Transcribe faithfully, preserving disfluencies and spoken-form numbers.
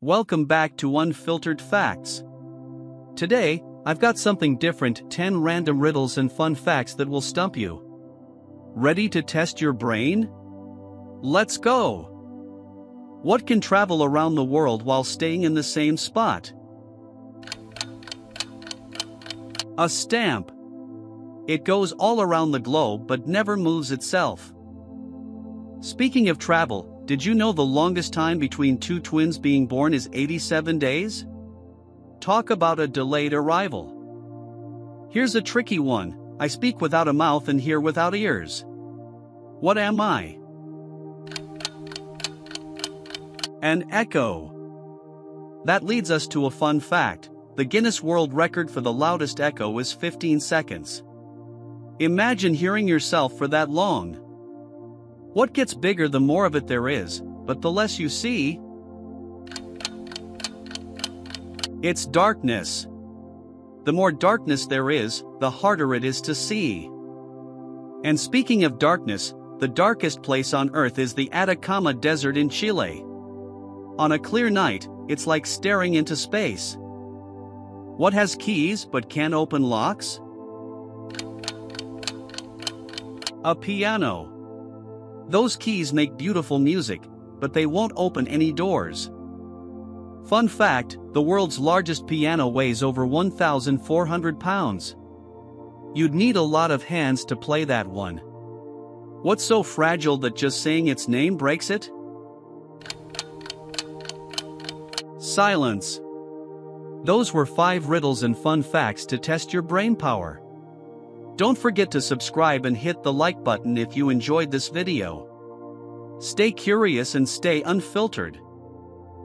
Welcome back to Unfiltered Facts. Today, I've got something different, ten random riddles and fun facts that will stump you. Ready to test your brain? Let's go! What can travel around the world while staying in the same spot? A stamp. It goes all around the globe but never moves itself. Speaking of travel, did you know the longest time between two twins being born is eighty-seven days? Talk about a delayed arrival. Here's a tricky one. I speak without a mouth and hear without ears. What am I? An echo. That leads us to a fun fact. The Guinness World Record for the loudest echo is fifteen seconds. Imagine hearing yourself for that long. What gets bigger the more of it there is, but the less you see? It's darkness. The more darkness there is, the harder it is to see. And speaking of darkness, the darkest place on Earth is the Atacama Desert in Chile. On a clear night, it's like staring into space. What has keys but can't open locks? A piano. Those keys make beautiful music, but they won't open any doors. Fun fact, the world's largest piano weighs over one thousand four hundred pounds. You'd need a lot of hands to play that one. What's so fragile that just saying its name breaks it? Silence. Those were five riddles and fun facts to test your brain power. Don't forget to subscribe and hit the like button if you enjoyed this video. Stay curious and stay unfiltered.